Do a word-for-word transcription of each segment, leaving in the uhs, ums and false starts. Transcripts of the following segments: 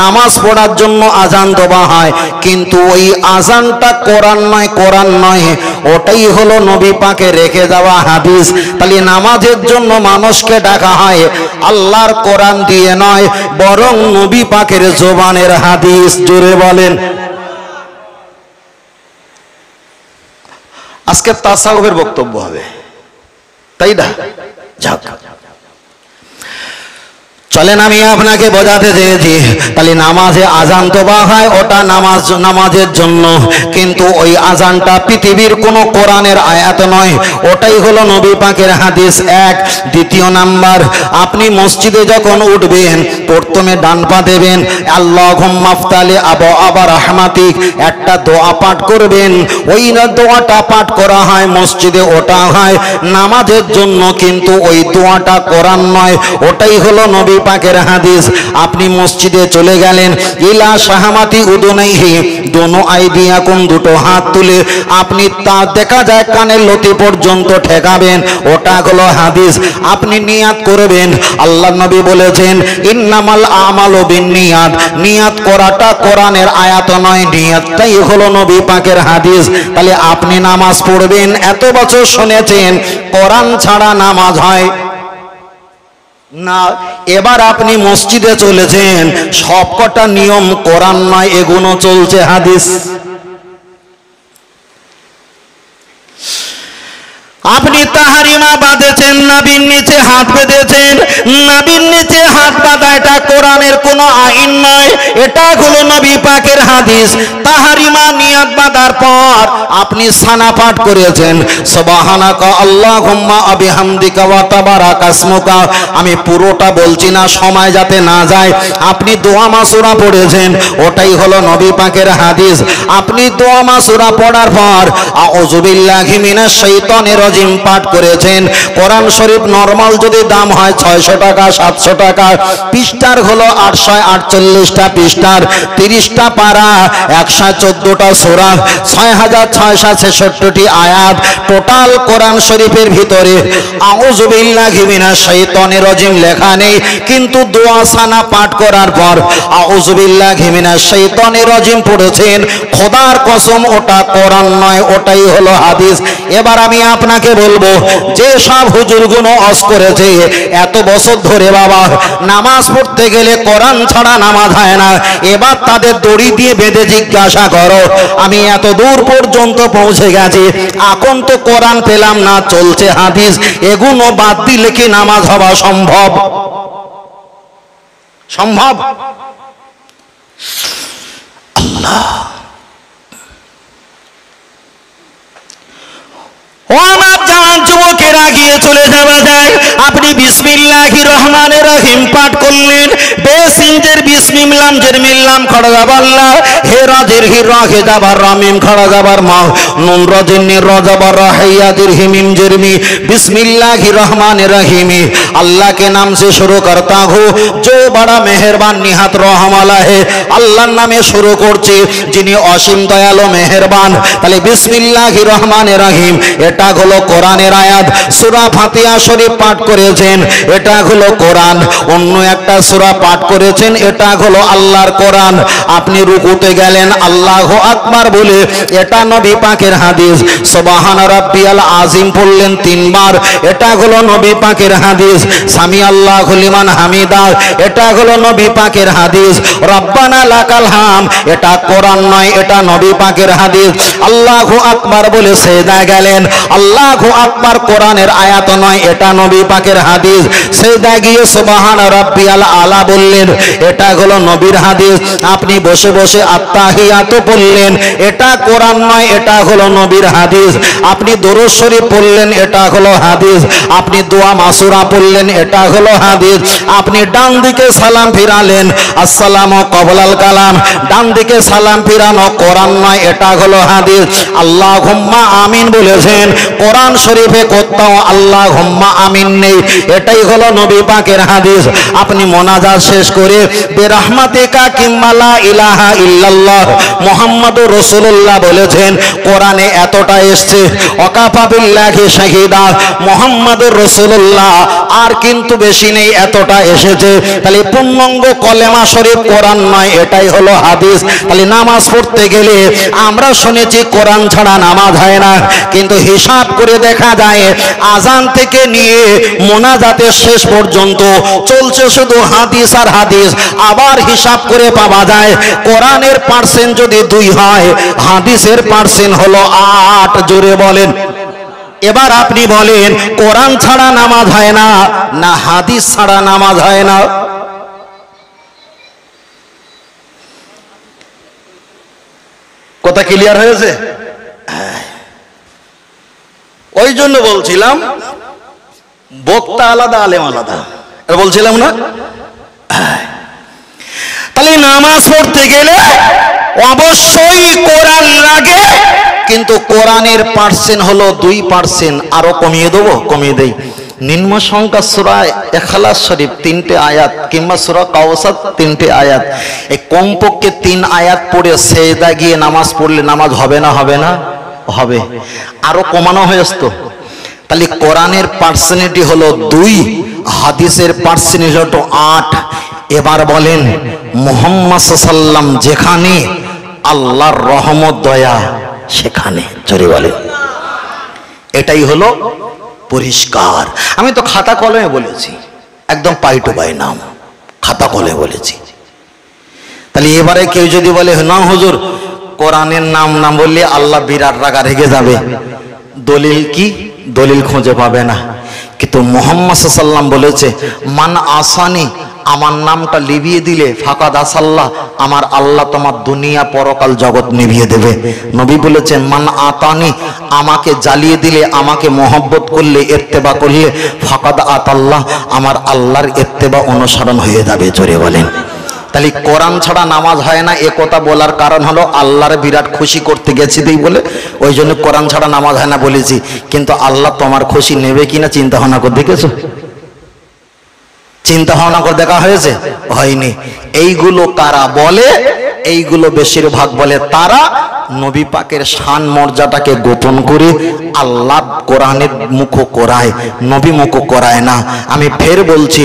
নামাজ পড়ার জন্য আজান দেওয়া হয়, কিন্তু ওই আজানটা কোরআন নয়, কোরআন নয়, ওটাই হলো নবী পাকে রেখে যাওয়া হাদিস। তাহলে নামাজের জন্য মানুষকে ডাকা হয় আল্লাহর কোরআন দিয়ে নয়, বরং নবী পাকের জবানের হাদিস। জোরে বলেন। আজকে তাসাউফের বক্তব্য হবে, তাই না? যাক, চলেন আমি আপনাকে বোঝাতে চেয়েছি। তাহলে নামাজে আজান দেওয়া হয়, ওটা নামাজ, নামাজের জন্য, কিন্তু ওই আজানটা পৃথিবীর কোনো কোরআনের আয়াত নয়, ওটাই হলো নবী পাকের হাদিস। এক। দ্বিতীয় নাম্বার, আপনি মসজিদে যখন উঠবেন প্রথমে ডান পা দেবেন, আল্লাহুম্মা আফতালি আবু আবা রাহমাতিক একটা দোয়া পাঠ করবেন। ওই দোয়াটা পাঠ করা হয় মসজিদে, ওটা হয় নামাজের জন্য, কিন্তু ওই দোয়াটা কোরআন নয়, ওটাই হলো নবী পাকের হাদিস। আপনি মসজিদে চলে গেলেন, ইলা শাহমাতি উদুনাইহি, দোনো আইদিয়াকুম, দুটো হাত তুলে আপনি তা দেখা যায় কানের লতি পর্যন্ত ঠেকাবেন, ওটা হলো হাদিস। আপনি নিয়াত করবেন, আল্লাহ নবী বলেছেন ইন্নামাল আমালু বিন্নিয়াত, নিয়াত করাটা কোরআনের আয়াত নয়, নিয়াতটাই হলো নবী পাকের হাদিস। তাহলে আপনি নামাজ পড়বেন, এত বছর শুনেছেন কোরআন ছাড়া নামাজ হয় না, এবার আপনি মসজিদে চলেছেন, সবকটা নিয়ম কোরআন নয়, এগুলো চলছে হাদিস। আপনি তাহারিমা বাঁধেছেন, নাবির নিচে হাত বেঁধেছেন, নাবির নিচে হাত বাঁধা এটা কোরআনের কোনো আইন নয়, এটা হলো নবী পাকের হাদিস। তাহারিমা নিয়াত বাঁধার পর আপনি সানা পাঠ করেছেন, সুবহানাকা আল্লাহুম্মা বিহামদিকা ওয়া তাবারাকা ইসমুকা, আমি পুরোটা বলছি না সময় যাতে না যায়। আপনি দোয়া মাসুরা পড়েছেন, ওটাই হলো নবী পাকের হাদিস। আপনি দোয়া মাসুরা পড়ার পর আউযু বিল্লাহি মিনাশ শাইতানির রাজিম পাঠ করেছেন। কোরআন শরীফ নরমাল যদি দাম হয় ছয়শো টাকা সাতশো টাকা, পৃষ্ঠার হলো আটশো আটচল্লিশটা পৃষ্ঠার, তিরিশটা পারা, একশো চোদ্দটা সূরা, ছয় হাজার ছয়শো ছেষট্টিটি আয়াত টোটাল কোরআন শরীফের ভিতরে। আউযু বিল্লাহি মিনাশ শাইতানির রাজিম লেখা নেই, কিন্তু দোয়া সানা পাঠ করার পর আউযু বিল্লাহি মিনাশ শাইতানির রাজিম পড়েছেন, খোদার কসম ওটা কোরআন নয়, ওটাই হলো হাদিস। এবার আমি আপনাকে বলবো, যে সব হুজুরগুলো অস করেছে এত বছর ধরে, বাবা নামাজ পড়তে গেলে কোরআন ছাড়া নামাজ হয় না, এবার তাদের দড়ি দিয়ে বেঁধে জিজ্ঞাসা করো আমি এত দূর পর্যন্ত পৌঁছে গেছি, এখন তো কোরআন পেলাম না, চলছে হাদিস, এগুলো বাদ দিলে কি নামাজ হওয়া সম্ভব? সম্ভব? আল্লাহ, ও আমার জান যুবকেরা গিয়ে চলে যাওয়া যায়। আপনি বিসমিল্লাহির রহমানির রহিম পাঠ করলেন, বেসিনদের বিসমিল্লাম জেরমিল্লাম খড়া যাবাল্লাহ, হে রাজির হি রাহে যাবার রমিম খড়া যাবার মাহ নুন রাজির নি রাজাবার রাহিয়াদির হিমিম জেরমি, বিসমিল্লাহির রহমানির রহিম, আল্লাহ কে নাম সে শুরু করতা হো জো বড়া মেহেরবান নিহাত রহমালা হে, আল্লাহর নামে শুরু করছি যিনি অসীম দয়ালু মেহেরবান। তাহলে বিসমিল্লাহির রহমানির রহিম এটা হলো কোরআনের আয়াত। সূরা ফাতিহা শরীফ পাঠ করেছেন, এটা হলো কোরআন। অন্য একটা সূরা পাঠ করেছেন, এটা হলো আল্লাহর কোরআন। আপনি রুকুতে গেলেন, আল্লাহু আকবার বলে, এটা নবী পাকের হাদিস। সুবহান রাব্বিয়াল আযীম বললেন তিনবার, এটা হলো নবী পাকের হাদিস। সামি আল্লাহু লিমান হামিদা, এটা হলো নবী পাকের হাদিস। রব্বানা লাকাল হাম, এটা কোরআন নয়, এটা নবী পাকের হাদিস। আল্লাহু আকবার বলে সেজদায় গেলেন, আল্লাহু আকবার কোরআনের আয়াত নয়, এটা নবী পাকের হাদিস। সেজদায় গিয়ে সুবহান রাব্বিয়াল আলা বললেন, এটা হলো নবীর হাদিস। আপনি বসে বসে আত্তাহিয়াত বললেন, এটা কোরআন নয়, এটা হলো নবীর হাদিস। আপনি দরুদ শরীফ পড়লেন, এটা হলো হাদিস। আপনি দোয়া মাসুরা পড়লেন, এটা হলো হাদিস। আপনি ডান দিকে সালাম ফিরালেন, আসসালামু ক্বাবলাল কালাম, ডান দিকে সালাম ফিরানো কোরআন নয়, এটা হলো হাদিস। আল্লাহুম্মা আমিন বলেছেন, কোরআন শরীফে কোথাও আল্লাহুম্মা আমিন নেই, এটাই হলো নবী পাকের হাদিস। আপনি মোনাজাত শেষ করে বিরাহমাতিকা কিম্মা লা ইলাহা ইল্লাল্লাহ মুহাম্মাদুর রাসূলুল্লাহ বলেছেন। কোরআনে এতটা এসেছে, ওয়াকাফা বিল্লাহি শাহীদা মুহাম্মাদুর রাসূলুল্লাহ, আর কিন্তু বেশি নেই, এতটা এসেছে। তাহলে পূর্ণাঙ্গ কলেমা শরীফ কোরআন নয়, এটাই হলো হাদিস। তাহলে নামাজ পড়তে গেলে আমরা শুনেছি কোরআন ছাড়া নামাজ হয় না, কিন্তু হিসাব করে দেখা যায় আজান থেকে নিয়ে মোনাজাতের শেষ পর্যন্ত চলছে শুধু হাদিস আর হাদিস। আবার হিসাব করে পাওয়া যায় কোরআনের পার্সেন্ট যদি দুই হয়, হাদিসের পার্সেন্ট হলো আট। জোরে বলেন। এবার আপনি বলেন, কোরআন ছাড়া নামাজ হয় না, না হাদিস ছাড়া নামাজ হয় না? কথা ক্লিয়ার হয়েছে? ওই জন্য বলছিলাম বক্তা আলাদা, আলেম আলাদা, বলছিলাম না? তাহলে নামাজ পড়তে গেলে অবশ্যই কোরআন লাগে, কিন্তু কোরআনের পার্সেন্ট হলো দুই পার্সেন্ট। আরো কমিয়ে দেবো, কমিয়ে দেই। নিম্ন সংখ্যা সূরা ইখলাস শরীফ তিনটে আয়াত কিংবা সূরা কাউসার তিনটে আয়াত, এই কমপক্ষে তিন আয়াত পড়ে সেজদা গিয়ে নামাজ পড়লে নামাজ হবে না? হবে না? হবে। আরো কমানো হয়েছে তো। তাহলে কোরআনের পার্সেন্টেজ হলো দুই, হাদিসের পার্সেন্টেজ হলো আট। এবার বলেন, মুহাম্মদ সাল্লাল্লাহু আলাইহি ওয়াসাল্লাম যেখানে, আল্লাহর রহমত দয়া সেখানে। জোরে বলেন। এটাই হলো পরিষ্কার। আমি তো খাতা কলমে বলেছি, একদম পাই টু পাই নাম খাতা কলমে বলেছি। তাহলে এবারে কেউ যদি বলে, না হুজুর কোরআনের নাম না বললে আল্লাহ বিরাট রাগা রেগে যাবে, দলিল কি? দলিল খুঁজে পাবে না। কিন্তু মুহাম্মদ সাল্লাল্লাহু আলাইহি ওয়াসাল্লাম বলেছে, মান আসানি, আমার নামটা লিভিয়ে দিলে, ফাকাদ আসাল্লাহ, আমার আল্লাহ তোমার দুনিয়া পরকাল জগৎ নিভিয়ে দেবে। নবী বলেছেন, মান আতানি, আমাকে জ্বালিয়ে দিলে, আমাকে মহব্বত করলে, ইত্তেবা করলে, ফাকাদ আতাল্লাহ, আমার আল্লাহর ইত্তেবা অনুসরণ হয়ে যাবে। জোরে বলেন। তাহলে কোরআন ছাড়া নামাজ হয় না, এ কথা বলার কারণ হলো আল্লাহর বিরাট খুশি করতে গেছি দেই বলে, ওই জন্য কোরআন ছাড়া নামাজ হয় না বলেছি। কিন্তু আল্লাহ তোমার খুশি নেবে কিনা চিন্তা ভাবনা করে দেখেছো? চিন্তা ভাবনা করে দেখা হয়েছে? হয়নি। এইগুলো কারা বলে? এইগুলো বেশিরভাগ বলে তারা নবী পাকের শান মর্যাদাকে গোপন করে আল্লাহ কোরআনের মুখ করায়, নবী মুখ করায় না। আমি ফের বলছি,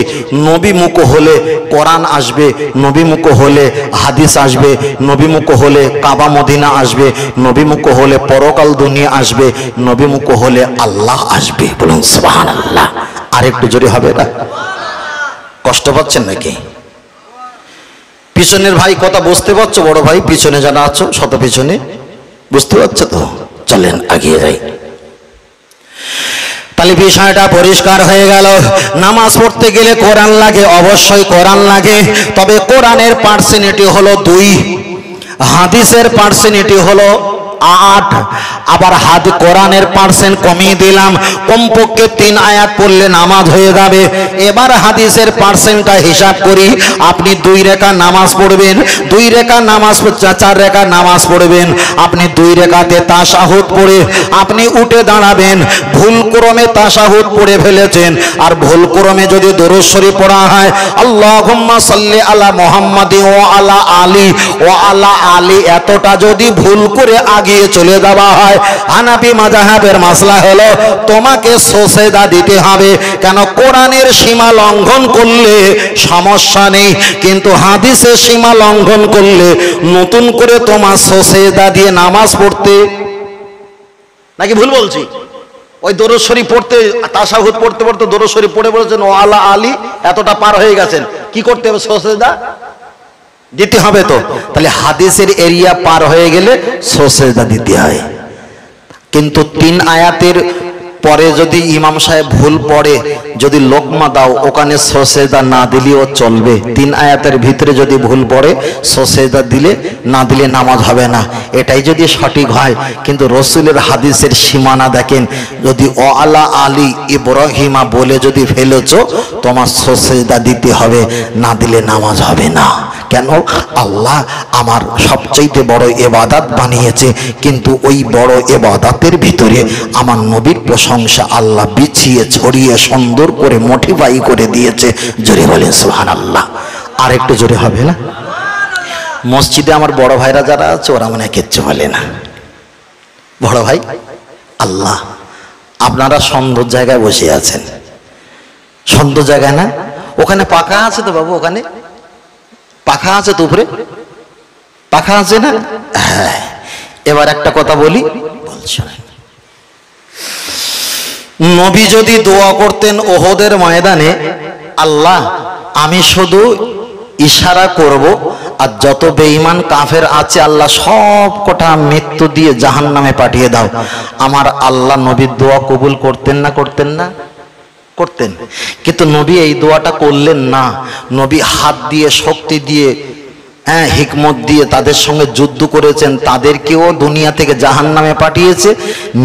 নবী মুখ হলে কোরআন আসবে, নবী মুখ হলে হাদিস আসবে, নবী মুখ হলে কাবা মদিনা আসবে, নবী মুখ হলে পরকাল দুনিয়া আসবে, নবী মুখ হলে আল্লাহ আসবে। বলুন সুবহানাল্লাহ। আরেকটু জোরে হবে না? কষ্ট পাচ্ছেন নাকি? পিছনের ভাই কথা বুঝতে পারছো? বড় ভাই পিছনে যারা আছো, শত পিছনে, বুঝতে পারছো তো? চলেন এগিয়ে যাই। তাহলে বিষয়টা পরিষ্কার হয়ে গেল। নামাজ পড়তে গেলে কোরআন লাগে, অবশ্যই কোরআন লাগে, তবে কোরআনের পার্সেন্টেজ হলো দুই, হাদিসের পার্সেন্টেজ হলো আট। আবার হাত কোরআনের পার্সেন্ট কমিয়ে দিলাম, কমপক্ষে তিন আয়াত পড়লে নামাজ হয়ে যাবে। এবার হাদিসের পার্সেন্টটা হিসাব করি। আপনি দুই রেখা নামাজ পড়বেন, দুই রেখা নামাজ, চার রেখা নামাজ পড়বেন, আপনি দুই রেখাতে তাশাহুদ পড়ে আপনি উঠে দাঁড়াবেন। ভুলক্রমে তাশাহুদ পড়ে ফেলেছেন, আর ভুলক্রমে যদি দরুদ শরীফ পড়া হয়, আল্লাহুম্মা সাল্লি আলা মুহাম্মাদি ওয়া আলা আলি ওয়া আলা আলি, এতটা যদি ভুল করে আগে চলে যাওয়া হয়, হানাফি মাযহাবের মাসলা হলো তোমাকে সেজদা দিতে হবে। কেন? কোরআনের সীমা লঙ্ঘন করলে সমস্যা নেই, কিন্তু হাদিসের সীমা লঙ্ঘন করলে নতুন করে তোমার সেজদা দিয়ে নামাজ পড়তে, নাকি ভুল বলছি? ওই দরুদ শরীফ পড়তে, তাশাহুদ পড়তে পড়তে দরুদ শরীফ পড়ে বলেছেন ওয়া আলা আলি, এতটা পার হয়ে গেছেন, কি করতে হবে? সেজদা দিতে হবে। তো তাহলে হাদিসের এরিয়া পার হয়ে গেলে সেজদা দিতে হয়। কিন্তু তিন আয়াতের পরে যদি ইমাম সাহেব ভুল পড়ে, যদি লোকমা দাও ওখানে সেজদা না দিলেও চলবে। তিন আয়াতের ভিতরে যদি ভুল পড়ে, সেজদা দিলে না দিলে নামাজ হবে না। এটাই যদি সঠিক হয়। কিন্তু রসুলের হাদিসের সীমানা দেখেন, যদি ও আলা আলী ইব্রাহিমা বলে যদি ফেলেছ, তোমার সেজদা দিতে হবে, না দিলে নামাজ হবে না। কেন? আল্লাহ আমার সবচেয়ে বড় ইবাদত বানিয়েছে, কিন্তু ওই বড় ইবাদতের ভিতরে আমার নবীর প্রশংসা প্রশংসা আল্লাহ বিছিয়ে ছড়িয়ে সুন্দর করে মোটিফাই করে দিয়েছে। জোরে বলেন সুবহানাল্লাহ। আর একটু জোরে হবে না? মসজিদে আমার বড় ভাইরা যারা আছে ওরা মনে হয় কিচ্ছু বলে না। বড় ভাই, আল্লাহ আপনারা সুন্দর জায়গায় বসে আছেন, সুন্দর জায়গায় না? ওখানে পাখা আছে তো বাবু? ওখানে পাখা আছে তো? উপরে পাখা আছে না? হ্যাঁ। এবার একটা কথা বলি, নবী যদি দোয়া করতেন ওহদের ময়দানে, আল্লাহ আমি শুধু ইশারা করব আর যত বেঈমান কাফের আছে আল্লাহ সব কটা মৃত্যু দিয়ে জাহান্নামে পাঠিয়ে দাও, আমার আল্লাহ নবীর দোয়া কবুল করতেন না? করতেন না? করতেন। কিন্তু নবী এই দোয়াটা করলেন না। নবী হাত দিয়ে, শক্তি দিয়ে, হ্যাঁ হিকমত দিয়ে তাদের সঙ্গে যুদ্ধ করেছেন, তাদেরকেও দুনিয়া থেকে জাহান্নামে পাঠিয়েছে,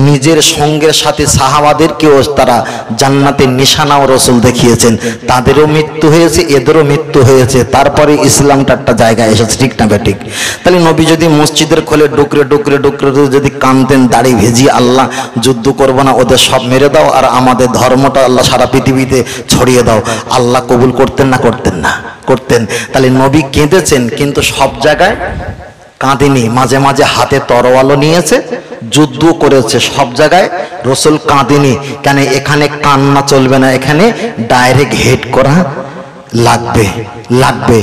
নিজের সঙ্গের সাথে সাহাবাদেরকেও তারা জান্নাতের নিশানা ও রসুল দেখিয়েছেন, তাদেরও মৃত্যু হয়েছে, এদেরও মৃত্যু হয়েছে, তারপরে ইসলামটা একটা জায়গায় এসেছে। ঠিক না ব্যাঠিক? তাহলে নবী যদি মসজিদের খোলে ডুকরে ডুকরে ডুকরে যদি কানতেন দাড়ি ভেজি, আল্লাহ যুদ্ধ করবো না, ওদের সব মেরে দাও আর আমাদের ধর্মটা আল্লাহ সারা পৃথিবীতে ছড়িয়ে দাও, আল্লাহ কবুল করতেন না? করতেন না? করতেন। তাহলে নবী কেঁদেছেন কিন্তু সব জায়গায় কাঁদেনি, মাঝে মাঝে হাতে তরোয়ালও নিয়েছে, যুদ্ধ করেছে, সব জায়গায় রসুল কাঁদেনি। কেন? এখানে কান্না চলবে না, এখানে ডাইরেক্ট হেড করা লাগবে, লাগবে।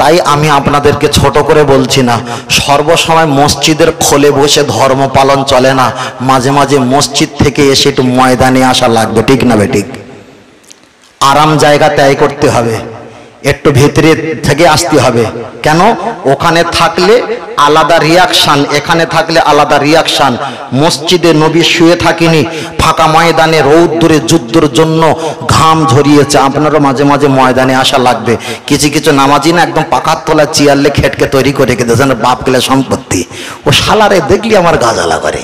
তাই আমি আপনাদেরকে ছোট করে বলছি না, সর্বসময় মসজিদের খোলে বসে ধর্ম পালন চলে না, মাঝে মাঝে মসজিদ থেকে এসে একটু ময়দানে আসা লাগবে। ঠিক না বেঠিক? আরাম জায়গা ত্যাগ করতে হবে, একটু ভেতরে থেকে আসতে হবে। কেন? ওখানে থাকলে আলাদা রিয়াকশান, এখানে থাকলে আলাদা রিয়াকশান। মসজিদে নবী শুয়ে থাকেনি, ফাঁকা ময়দানে রৌদ্রে যুদ্ধের জন্য ঘাম ঝরিয়েছে। আপনারও মাঝে মাঝে ময়দানে আসা লাগবে। কিছু কিছু নামাজি না একদম পাকার তোলা চিয়ারলে খেটকে তৈরি করে রেখে দিয়েছেন, বাপ গেলে সম্পত্তি, ও শালারে দেখলি আমার গা জ্বালা করে,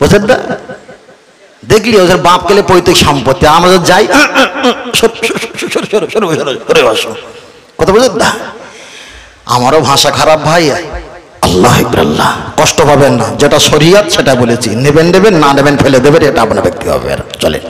বুঝলেন না? দেখলি ওদের বাপ গেলে পৈতৃক সম্পত্তি, আমরা যাই কথা বুঝলেন না? আমারও ভাষা খারাপ ভাই, আল্লাহ আল্লাহ কষ্ট পাবেন না, যেটা শরীয়ত সেটা বলেছি, নেবেন নেবেন, না নেবেন ফেলে দেবেন, এটা আপনার ব্যক্তি হবে। চলেন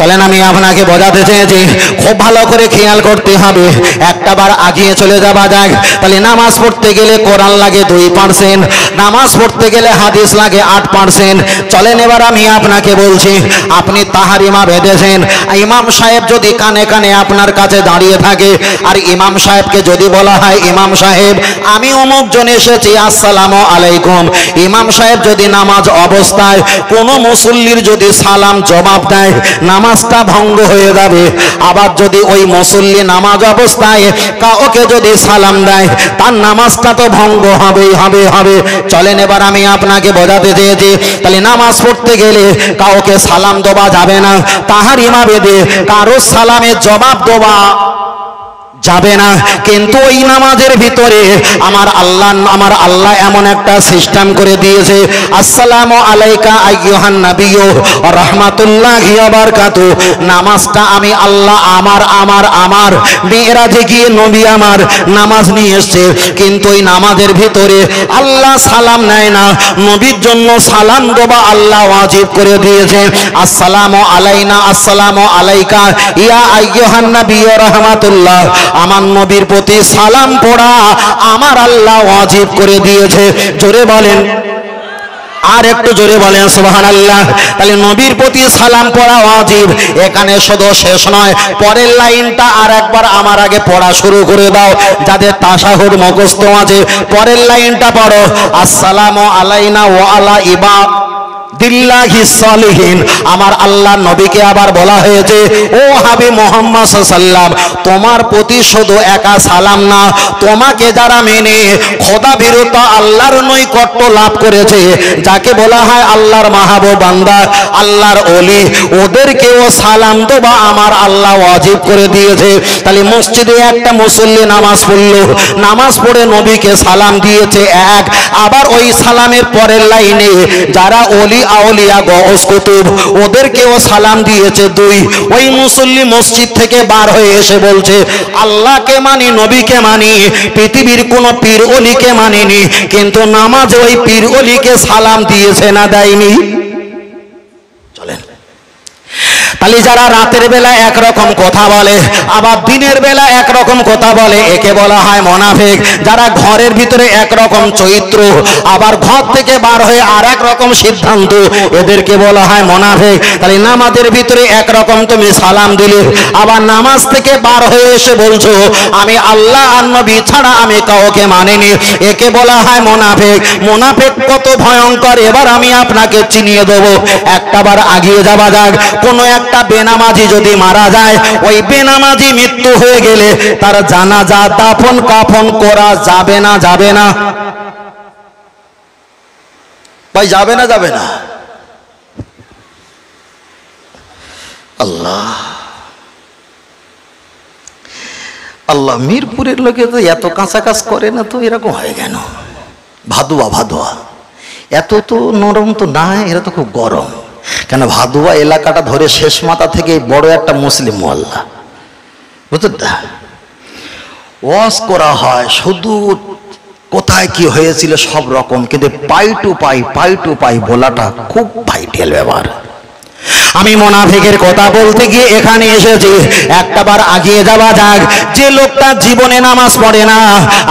চলেন আমি আপনাকে বোঝাতে চেয়েছি, খুব ভালো করে খেয়াল করতে হবে। একটা বার আগিয়ে চলে যাওয়া যাক। তাহলে নামাজ পড়তে গেলে কোরআন লাগে দুই পার্সেন্ট, নামাজ পড়তে গেলে হাদিস লাগে আট পার্সেন্ট। চলেন এবার আমি আপনাকে বলছি, আপনি তাহারিমা বেঁধেছেন, ইমাম সাহেব যদি কানে কানে আপনার কাছে দাঁড়িয়ে থাকে আর ইমাম সাহেবকে যদি বলা হয় ইমাম সাহেব আমি অমুক জন এসেছি আসসালামু আলাইকুম, ইমাম সাহেব যদি নামাজ অবস্থায় কোনো মুসল্লির যদি সালাম জবাব দেয় নামাজটা ভঙ্গ হয়ে যাবে। আবার যদি ওই মুসল্লি নামাজ অবস্থায় কাউকে যদি সালাম দেয় তার নামাজটা তো ভঙ্গ হবেই হবে হবে। চলেন এবার আমি আপনাকে বোঝাতে চেয়েছি, তাহলে নামাজ পড়তে গেলে কাউকে সালাম দেওয়া যাবে না, তাহার ইমা বেঁধে কারো সালামে জবাব দেওয়া যাবে না। কিন্তু ওই নামাজের ভিতরে আমার আল্লাহ আমার আল্লাহ এমন একটা সিস্টেম করে দিয়েছে, আসসালামু আলাইকা আইয়ুহান নাবিয়্যু ওয়া রাহমাতুল্লাহি ওয়া বারাকাতুহু। নামাজটা আমি আল্লাহ আমার আমার আমার মিরাজে গিয়ে নবী আমার নামাজ নিয়ে এসছে, কিন্তু ওই নামাজের ভিতরে আল্লাহ সালাম নেয় না, নবীর জন্য সালাম দেওয়া আল্লাহ ওয়াজিব করে দিয়েছে। আসসালামু আলাইনা আসসালামু আলাইকা ইয়া আইয়ুহান নাবিয়্যু ওয়া রাহমাতুল্লাহ। আমার নবীর প্রতি সালাম পড়া আমার আল্লাহ ওয়াজিব করে দিয়েছে। জোরে বলেন, আর একটু জোরে বলেন সুবহানাল্লাহ। তাহলে নবীর প্রতি সালাম পড়া ওয়াজিব। এখানে শুধু শেষ নয়, পরের লাইনটা আর একবার আমার আগে পড়া শুরু করে দাও, যাদের তাশাহুদ মুখস্থ আছে পরের লাইনটা পড়ো, আসসালামু আলাইনা ওয়া আলা ইবাদ দিল্লাহি সালিহিন। আমার আল্লাহ নবীকে আবার বলা হয়েছে, ও হাবিব মুহাম্মদ সাল্লাল্লাহু আলাইহি ওয়াসাল্লাম, তোমার প্রতি শুধু একা সালাম না, তোমাকে যারা মেনে খোদা ভীরুত আল্লাহর নৈকট্য লাভ করেছে, যাকে বলা হয় আল্লাহর মাহবুব বান্দা, আল্লাহর ওলি, ওদেরকেও সালাম দেওয়া আমার আল্লাহ ওয়াজিব করে দিয়েছে। তাহলে মসজিদে একটা মুসল্লি নামাজ পড়লো, নামাজ পড়ে নবীকে সালাম দিয়েছে এক, আবার ওই সালামের পরের লাইনে যারা ওলি আউলিয়া গউস কুতুব ওদেরকেও সালাম দিয়েছে দুই। ওই মুসল্লি মসজিদ থেকে বার হয়ে এসে বলছে, আল্লাহকে মানি, নবীকে মানি, পৃথিবীর কোন পীর ওলিকে মানিনি, কিন্তু নামাজ ওই পীর ওলিকে সালাম দিয়েছে না দেয়নি? খালি যারা রাতের বেলা একরকম কথা বলে আবার দিনের বেলা একরকম কথা বলে, একে বলা হয় মুনাফিক। যারা ঘরের ভিতরে একরকম চরিত্র আবার ঘর থেকে বার হয়ে আর এক রকম সিদ্ধান্ত, এদেরকে বলা হয় মুনাফিক। তাহলে নামাজের ভিতরে একরকম তুমি সালাম দিলে, আবার নামাজ থেকে বার হয়ে এসে বলছো আমি আল্লাহ আর নবী ছাড়া আমি কাউকে মানিনি, একে বলা হয় মুনাফিক। মুনাফিক কত ভয়ঙ্কর এবার আমি আপনাকে চিনিয়ে দেবো। একটা বার আগিয়ে যাওয়া যাক, কোনো একটা বেনামাজি যদি মারা যায়, ওই বেনামাজি মৃত্যু হয়ে গেলে তার জানাজা দাফন কাফন করা যাবে না যাবে না ভাই যাবে না যাবে না আল্লাহ আল্লাহ মিরপুরের লোকে তো এত কাঁচা কাজ করে না, তো এরকম হয় কেন? ভাদুয়া ভাদুয়া এত তো নরম তো না, এরা তো খুব গরম। কেন ভাদুয়া এলাকাটা ধরে শেষ মাথা থেকে বড় একটা মুসলিম মহল্লা, বুঝলেন? ওয়াজ করা হয় শুধু কোথায় কি হয়েছিল সব রকম, কিন্তু পাই টু পাই পাই টু পাই বলাটা খুব ভাইটাল ব্যাপার। আমি মুনাফিকের কথা বলতে গিয়ে এখানে এসেছি। একটাবার আগিয়ে যাওয়া যাক, যে লোকটা জীবনে নামাজ পড়ে না,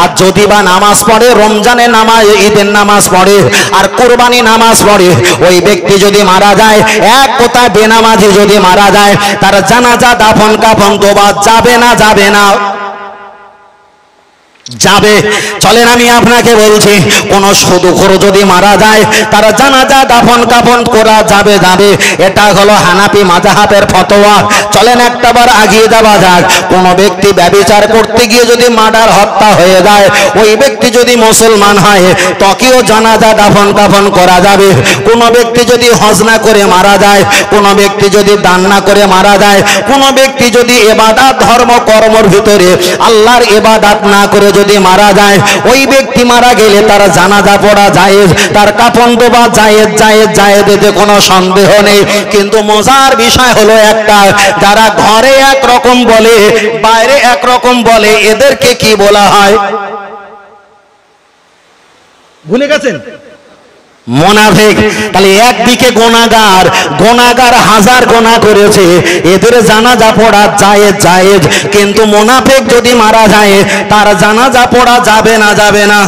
আর যদি বা নামাজ পড়ে রমজানে নামাজ, ঈদের নামাজ পড়ে আর কোরবানি নামাজ পড়ে, ওই ব্যক্তি যদি মারা যায়, এক কথা বেনামাজি যদি মারা যায়, তার জানাজা দাফন কাফন দেওয়া যাবে না যাবে না যাবে। চলেন আমি আপনাকে বলছি, কোন সুদখোর যদি মারা যায় তারা জানাজা দাফন কাফন করা যাবে যাবে, এটা হলো হানাফি মাযহাবের ফতোয়া। চলেন একটাবার আগিয়ে যাওয়া যাক, কোন ব্যক্তি ব্যভিচার করতে গিয়ে যদি মার্ডার হত্যা হয়ে যায়, ওই ব্যক্তি যদি মুসলমান হয় তকেও জানাজা দাফন কাফন করা যাবে। কোন ব্যক্তি যদি হজ না করে মারা যায়, কোন ব্যক্তি যদি দান না করে মারা যায়, কোন ব্যক্তি যদি ইবাদত ধর্ম কর্মর ভিতরে আল্লাহর ইবাদত না করে যদি মারা যায়, ওই ব্যক্তি মারা গেলে তার জানাজা পড়া জায়েজ, তার কাফন দেওয়া জায়েজ জায়েজ জায়েজ, এতে কোনো সন্দেহ নেই। কিন্তু মজার বিষয় হলো একটা, যারা ঘরে এক রকম বলে বাইরে এক রকম বলে, এদেরকে কি বলা হয় ভুলে গেছেন? মুনাফিক। তাহলে একদিকে গোনাগার, গোনাগার হাজার গোনা করেছে, এদের জানাজা পড়া জায়েজ জায়েজ, কিন্তু মুনাফিক যদি মারা যায় তার জানাজা পড়া যাবে না যাবে না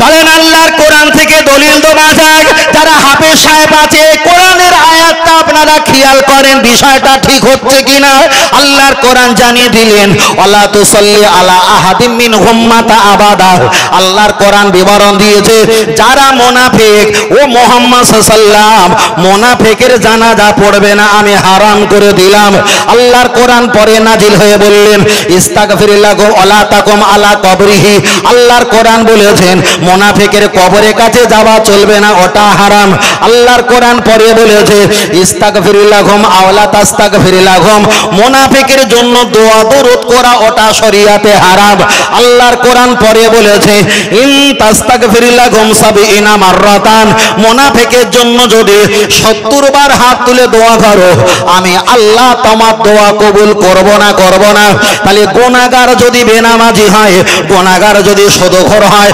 চলেন আল্লাহর কোরআন থেকে দলিল দেওয়া যাক। যারা হাফেজ সাহেব আছে, কোরআনের আয়াতটা আপনারা খেয়াল করেন বিষয়টা ঠিক হচ্ছে কিনা। আল্লাহর কোরআন জানিয়ে দিলেন ওয়ালা তুসাল্লি আলা আহাদিম মিনহুম মাতা আবাদা। আল্লাহর কোরআন বিবরণ দিয়েছে যারা মুনাফিক, ও মুহাম্মদ সাল্লাল্লাহু আলাইহি ওয়াসাল্লাম মুনাফিকের জানাজা পড়বে না, আমি হারাম করে দিলাম। আল্লাহর কোরআন পরে নাজিল হয়ে বললেন ইস্তাগফিরিল্লাহ ওয়ালা তাকুম আলা কবরিহি। আল্লাহর কোরআন বলেছেন মুনাফিকের কবরের কাছে যাওয়া চলবে না, ওটা হারাম। আল্লাহর কোরআন পরে বলেছে ইস্তাগফিরুল্লাহুম আওলা তাস্তাগফিরুল্লাহুম, মুনাফিকের জন্য দোয়া দরুদ করা ওটা শরীয়তে হারাম। আল্লাহর কোরআন পরে বলেছে ইন তাস্তাগফিরুল্লাহুম সাবিনা মাররাতান, মুনাফিকের জন্য যদি সত্তর বার হাত তুলে দোয়া করো আমি আল্লাহ তোমার দোয়া কবুল করব না করব না তাহলে গুনাহগার যদি বেনামাজি হয়, গুনাহগার যদি সুদখোর হয়,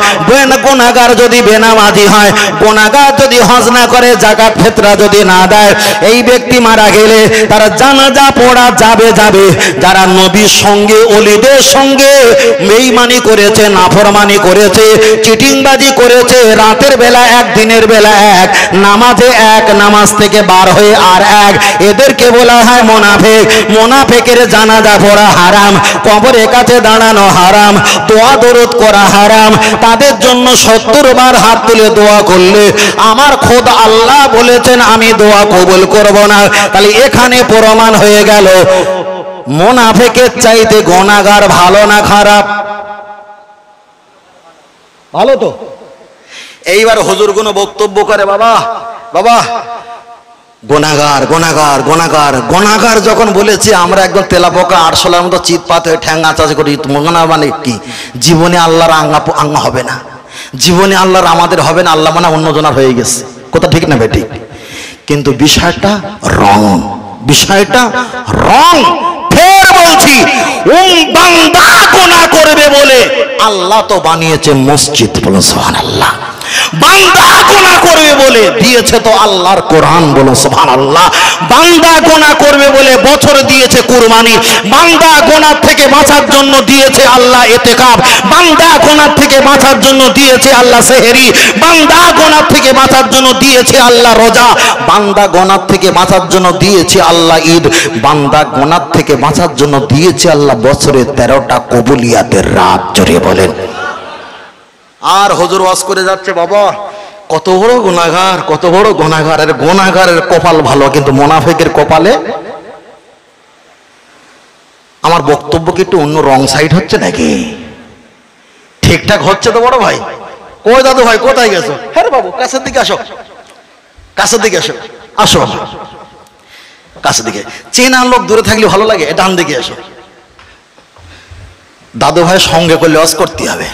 গুনাহগার যদি বেনামাজি হয়, গুনাহগার যদি হজ না করে, যাকাত ফিতরা যদি না দেয়, এই ব্যক্তি মারা গেলে তার জানাজা পড়া যাবে যাবে। যারা নবীর সঙ্গে ওলিদের সঙ্গে বেঈমানি করেছে, নাফরমানি করেছে, চিটিংবাজি করেছে, রাতের বেলা এক দিনের বেলা এক, নামাজে এক নামাজ থেকে বার হয়ে আর এক, এদেরকে বলা হয় মুনাফিক। মুনাফিকের জানাজা পড়া হারাম, কবরের কাছে দাঁড়ানো হারাম, দোয়া দরুদ করা হারাম। তাদের জন্য সত্তর বার হাত তুলে দোয়া করলে আমার খোদ আল্লাহ বলেছেন আমি দোয়া কবুল করব না। তাহলে এখানে প্রমাণ হয়ে গেল মুনাফিকের চাইতে গুনাহগার ভালো না খারাপ? ভালো। তো এইবার হুজুর কোনো বক্তব্য করে বাবা বাবা গুনাহগার গুনাহগার গুনাহগার গুনাহগার যখন বলেছি আমরা একদম তেলাপোকা আরশোলার মতো চিৎপাত হয়ে ঠ্যাং আঁচাচি করি। গুনাহ মানে কি? জীবনে আল্লাহর আঙ্গা আঙ্গা হবে না, জীবনে আল্লাহর আমাদের হবে না, আল্লাহ মানে অন্যজনার হয়ে গেছে। কথা ঠিক না বেঠিক? কিন্তু বিষয়টা রং, বিষয়টা রং। ফের বলছি, ওই বান্দা গুনাহ করবে বলে আল্লাহ তো বানিয়েছে মসজিদ, বলুন সুবহানাল্লাহ। বান্দা গোনা করবে বলে দিয়েছে তো আল্লাহর কোরআন, বলো সুবহানাল্লাহ। বান্দা গোনা করবে বলে বছর দিয়েছে কুরবানি, বান্দা গোনা থেকে বাঁচার জন্য দিয়েছে আল্লাহ ইতিকাফ, বান্দা গোনা থেকে বাঁচার জন্য দিয়েছে আল্লাহ সেহরি, বান্দা গোনা থেকে বাঁচার জন্য দিয়েছে আল্লাহ রোজা, বান্দা গোনা থেকে বাঁচার জন্য দিয়েছে আল্লাহ ঈদ, বান্দা গোনা থেকে বাঁচার জন্য দিয়েছে আল্লাহ বছরে তেরোটা কবুলিয়াতের রাত। জোরে বলেন। আর হুজুর ওয়াজ করে যাচ্ছে, বাবা কত বড় গুনাহগার, কত বড় গুনাহগারের গুনাহগারের কপাল ভালো, কিন্তু মুনাফিকের কপালে। আমার বক্তব্য কি একটু অন্য রং সাইড হচ্ছে নাকি? ঠিকঠাক হচ্ছে তো বড় ভাই? কই দাদু ভাই, কোথায় গেছো? হ্যাঁ বাবু, কাছের দিকে আসো, কাছের দিকে আসো, আসো কাছের দিকে। চেনা লোক দূরে থাকলে ভালো লাগে, ডান দিকে আসো। দাদু ভাই সঙ্গে করলে ওয়াজ করতে হবে,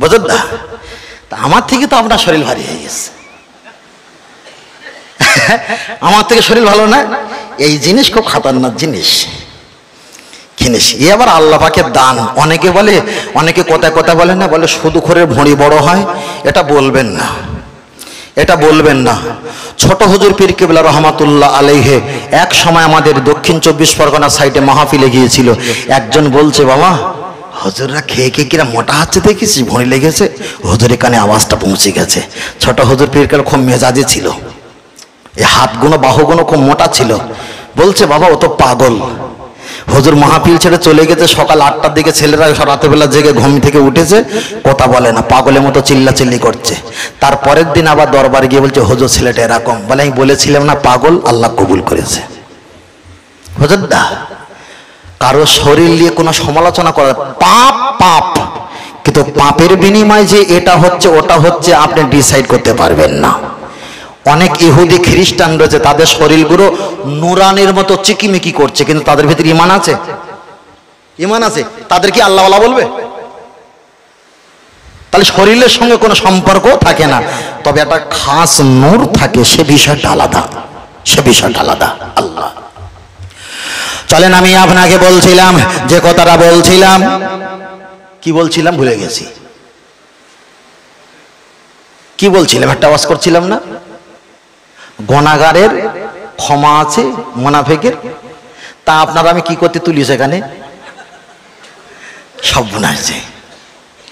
বুঝলেন না? তা আমার থেকে তো আপনার শরীর ভারী হয়ে গেছে, আমার থেকে শরীর ভালো না। এই জিনিস খুব খাতারনাক জিনিস, জিনিস এ আবার আল্লাহ পাকের দান। অনেকে বলে, অনেকে কথা কথা বলে না, বলে সুদখোরের ভুঁড়ি বড় হয়। এটা বলবেন না, এটা বলবেন না। ছোট হুজুর পীর কিবলা রহমাতুল্লাহ আলাইহি এক সময় আমাদের দক্ষিণ চব্বিশ পরগনা সাইডে মাহফিলে গিয়েছিল। একজন বলছে, বাবা হজুররা খেয়ে খেয়ে কিরা মোটা হচ্ছে দেখেছি, ভরি লেগেছে। হজুরের কানে আওয়াজটা পৌঁছে গেছে। ছোট হজুর পীর কাল খুব মেজাজি ছিল, এই হাতগুলো বাহুগুলো খুব মোটা ছিল। বলছে, বাবা ও তো পাগল। হজুর মাহফিল ছেড়ে চলে গেছে। সকাল আটটার দিকে ছেলেরা রাতেবেলা জেগে ঘুম থেকে উঠেছে, কথা বলে না, পাগলের মতো চিল্লাচিল্লি করছে। তারপরের দিন আবার দরবারে গিয়ে বলছে, হজুর ছেলেটা এরকম। বলে, আমি বলেছিলাম না পাগল, আল্লাহ কবুল করেছে। হজুর দা কারো শরীর নিয়ে কোনো সমালোচনা করা পাপ, পাপ, কিন্তু পাপের বিনিময়ে যে এটা হচ্ছে ওটা হচ্ছে আপনি ডিসাইড করতে পারবেন না। অনেক ইহুদি খ্রিস্টান রয়েছে, তাদের শরীরগুলো নুরানের মতো চিকিমিকি করছে, কিন্তু তাদের ভিতরে ইমান আছে, ইমান আছে। তাদের কি আল্লাহ ওয়ালা বলবে? তাহলে শরীরের সঙ্গে কোনো সম্পর্ক থাকে না, তবে একটা খাস নূর থাকে, সে বিষয়টা আলাদা, সে বিষয়টা আলাদা। আল্লাহ চলেন, আমি আপনাকে বলছিলাম যে কথাটা বলছিলাম, কি বলছিলাম ভুলে গেছি, কি বলছিলাম? একটা আওয়াজ করছিলাম না? গুনাহগারের ক্ষমা আছে মুনাফিকের। তা আপনারা আমি কি করতে তুলি সেখানে সব গুনাহ আছে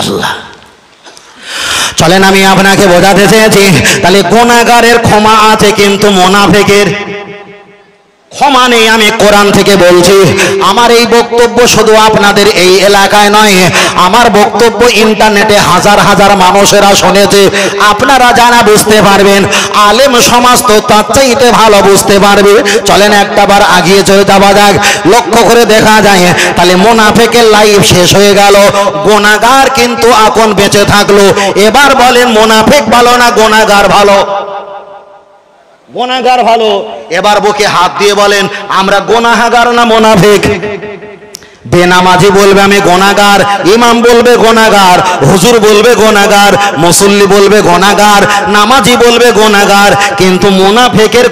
আল্লাহ। চলেন, আমি আপনাকে বোঝাতে চেয়েছি, তাহলে গুনাহগারের ক্ষমা আছে কিন্তু মুনাফিকের ক্ষমা নেই। আমি কোরআন থেকে বলছি। আমার এই বক্তব্য শুধু আপনাদের এই এলাকায় নয়, আমার বক্তব্য ইন্টারনেটে হাজার হাজার মানুষেরা শুনেছে। আপনারা যারা বুঝতে পারবেন, আলেম সমাজ তো তার চাইতে ভালো বুঝতে পারবে। চলেন একটাবার আগিয়ে চলে যাওয়া যাক, লক্ষ্য করে দেখা যায়। তাহলে মুনাফিকের লাইফ শেষ হয়ে গেল, গুনাহগার কিন্তু এখন বেঁচে থাকলো। এবার বলেন, মুনাফিক ভালো না গুনাহগার ভালো? গুনাহগার ভালো। এবার বুকে হাত দিয়ে বলেন, আমরা গুনাহগার না মুনাফিক? বেনামাজি বলবে আমি গুনাহগার, ইমাম বলবে গুনাহগার, হুজুর বলবে গুনাহগার, মুসল্লি বলবে গুনাহগার, নামাজি বলবে গুনাহগার, কিন্তু মুনাফিকের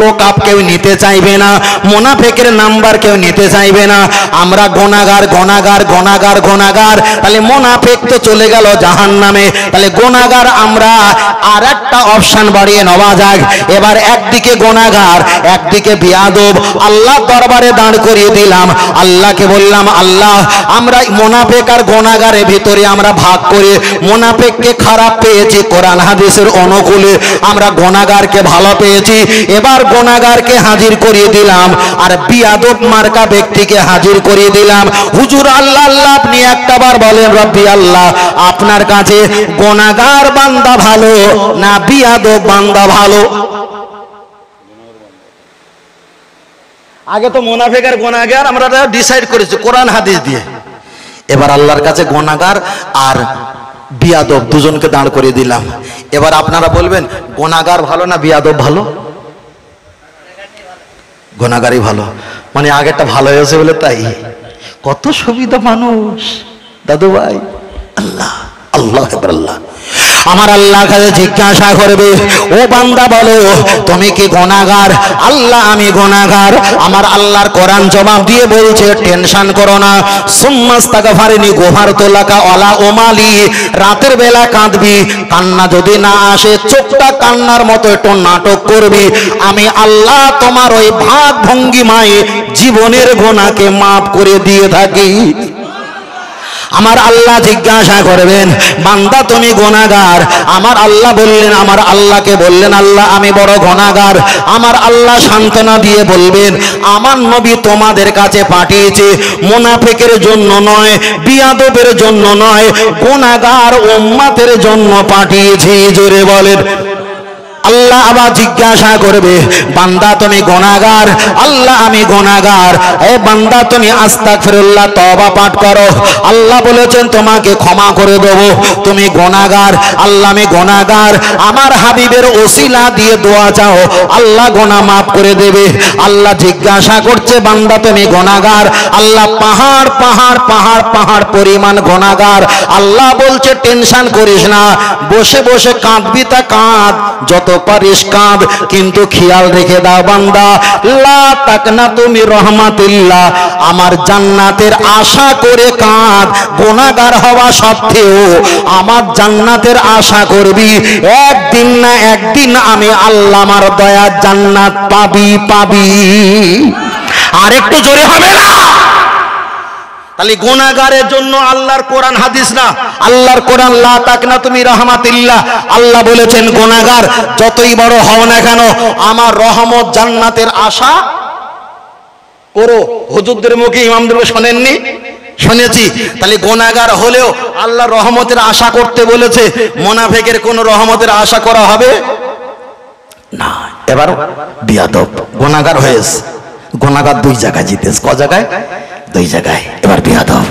লোক আপ কেউ নিতে চাইবে না, মুনাফিকের নাম্বার কেউ নিতে চাইবে না। আমরা গুনাহগার, গুনাহগার, গুনাহগার, গুনাহগার। তাহলে মুনাফিক তো চলে গেল জাহান্নামে, তাহলে গুনাহগার আমরা। আর একটা অপশন বাড়িয়ে নেওয়া যাক। এবার একদিকে গুনাহগার, একদিকে বেয়াদব। আল্লাহ দরবারে দাঁড় করিয়ে দিলাম, আল্লাহকে বললাম, আল্লাহ আমরা মুনাফিক আর গুনাহগারের ভিতরে আমরা ভাগ করে মুনাফিককে খারাপ পেয়েছি কোরআন হাদিসের অনুকূলে, আমরা গুনাহগারকে ভালো পেয়েছি। এবার গুনাহগারকে হাজির করিয়ে দিলাম, আর বিয়াদব মার্কা ব্যক্তিকে হাজির করিয়ে দিলাম। হুজুর আল্লাহ আল্লাহ, আপনি একটাবার বলেন রব্বি আল্লাহ, আপনার কাছে গুনাহগার বান্দা ভালো না বিয়াদব বান্দা ভালো? আগে তো মুনাফিক আর গুনাহগার আমরা ডিসাইড করেছি কোরআন হাদিস দিয়ে। এবার আল্লাহর কাছে গুনাহগার আর বিয়াদব দুজনকে দাঁড় করে দিলাম। এবার আপনারা বলবেন, গুনাহগার ভালো না বিয়াদব ভালো? গুনাহগারই ভালো। মানে আগেরটা ভালো হয়েছে বলে তাই। কত সুবিধা মানুষ দাদু ভাই। আল্লাহ আল্লাহ আল্লাহ। আমার আল্লাহ কাছে জিজ্ঞাসা করবে, ও বান্দা বলো তুমি কি গুনাহগার? আল্লাহ আমি গুনাহগার। আমার আল্লাহর কোরআন জবাব দিয়ে বলছে, টেনশন করো না। সুম্মাস্তাগফারনি গোহারতলাকা ওয়ালা ওমালি, রাতের বেলা কাঁদবি, কান্না যদি না আসে চোখটা কান্নার মতো একটু নাটক করবি, আমি আল্লাহ তোমার ওই ভাব ভঙ্গিমায় জীবনের গোনাকে মাফ করে দিয়ে থাকি। আমার আল্লাহ জিজ্ঞাসা করবেন, বান্দা তুমি গুনাহগার? আমার আল্লাহ বললেন, আমার আল্লাহকে বললেন, আল্লাহ আমি বড় গুনাহগার। আমার আল্লাহ সান্ত্বনা দিয়ে বলবেন, আমার নবী তোমাদের কাছে পাঠিয়েছে মুনাফিকের জন্য নয়, বিয়াদবের জন্য নয়, গুনাহগার উম্মতের জন্য পাঠিয়েছি। জোরে বলেন। আল্লাহ আবার জিজ্ঞাসা করবে, বান্দা তুমি গুনাহগার? আল্লাহ আমি গুনাহগার। ও বান্দা তুমি আস্তাগফিরুল্লাহ তওবা পাঠ করো, আল্লাহ বলেছেন তোমাকে ক্ষমা করে দেব। তুমি গুনাহগার? আল্লাহ আমি গুনাহগার। আমার হাবিবের ওসিলা দিয়ে দোয়া চাও, আল্লাহ গুনাহ মাফ করে দেবে। আল্লাহ জিজ্ঞাসা করছে, বান্দা তুমি গুনাহগার? আল্লাহ পাহাড় পাহাড় পাহাড় পাহাড় পরিমাণ গুনাহগার। আল্লাহ বলছে, টেনশন করিস না, বসে বসে কাঁদবি তা কাঁদ, যত পারিস কাঁদ, কিন্তু খেয়াল রেখে দাও বান্দা, লা তাকনাতু মির রহমাতিল্লাহ, আমার জান্নাতের আশা করে কাঁদ। গুনাহগার হওয়া সত্ত্বেও আমার জান্নাতের আশা করবি, একদিন না একদিন আমি আল্লাহ আমার দয়া জান্নাত পাবি পাবি। আর একটু জোরে হবে না? তাহলে গুনাহগারের জন্য আল্লাহর কোরআন হাদিস না, আল্লাহর কোরআন লা তাকনাতু মির রাহমাতিল্লাহ। আল্লাহ বলেছেন গুনাহগার যতই বড় হও না কেন আমার রহমত জান্নাতের আশা করো। হুজুরদের মুখে ইমামদের মুখে শোনেননি? শুনেছি। তাহলে গুনাহগার হলেও আল্লাহ রহমতের আশা করতে বলেছে, মুনাফিকের কোন রহমতের আশা করা হবে না। এবার বিয়াদব গুনাহগার হয়েছে, গুনাহগার দুই জায়গায় জিতেছে, ক জায়গায়? দুই জায়গায়। এবার বিয়াদব,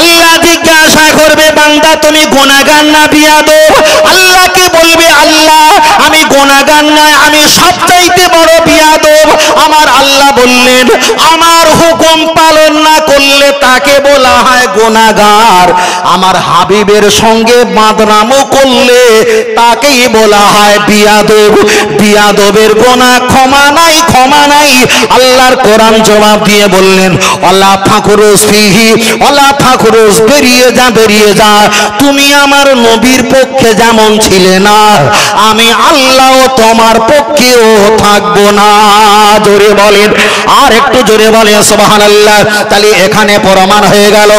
আল্লাহ জিজ্ঞাসা করবে, বান্দা তুমি গুনাহগার না বিয়াদব? আল্লাহকে বলবে, আল্লাহ আমি গুনাহগার নয়, আমি সবচাইতে বড় বিয়াদব। আমার আল্লাহ বললেন, আমার হুকুম পালন না করলে তাকে বলা হয় গুনাহগার, আমার হাবিবের সঙ্গে বাদনামো করলে তাকেই বলা হয় বিয়াদব। বিয়াদবের গুনাহ ক্ষমা নাই, ক্ষমা নাই। আল্লাহর কোরআন জবাব দিয়ে বললেন, আল্লাহ ফাকুরুস ফিহি, আল্লাহ ফাকুরুস, বেরিয়ে যা, বেরিয়ে যা। তুমি আমার নবীর পক্ষে যেমন ছিলে না, আমি আল্লাহ তোমার পক্ষেও থাকবো না। জোরে বলেন, আর একটু জোরে বলেন সুবহানাল্লাহ। তাহলে এখানে প্রমাণ হয়ে গেল,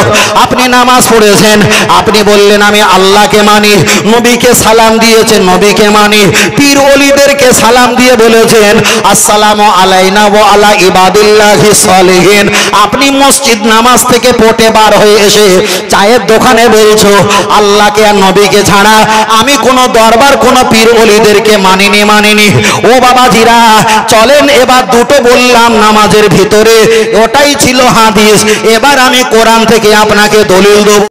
আপনি নামাজ পড়েছেন, আপনি বললেন আমি আল্লাহকে মানি, নবীকে সালাম দিয়েছেন, নবীকে মানি, পীর ওলিদেরকে সালাম দিয়ে বলেছেন আসসালামু আলাইনা ওয়া আলা ইবাদিল্লাহিস সালিহিন। আপনি মসজিদ নামাজ থেকে পড়ে বার হয়ে এসে চায়ের দোকানে বলছো, আল্লাহকে আর নবীকে ছাড়া আমি কোনো দরবার কোনো পীর ওলিদেরকে মানিনি মানিনি ও বাবাজিরা, চলেন এবার দুটো বললাম নামাজের ভিতরে, ওটাই ছিল হাদিস। এবার আমি কোরআন থেকে আপনাকে দলিল দেব।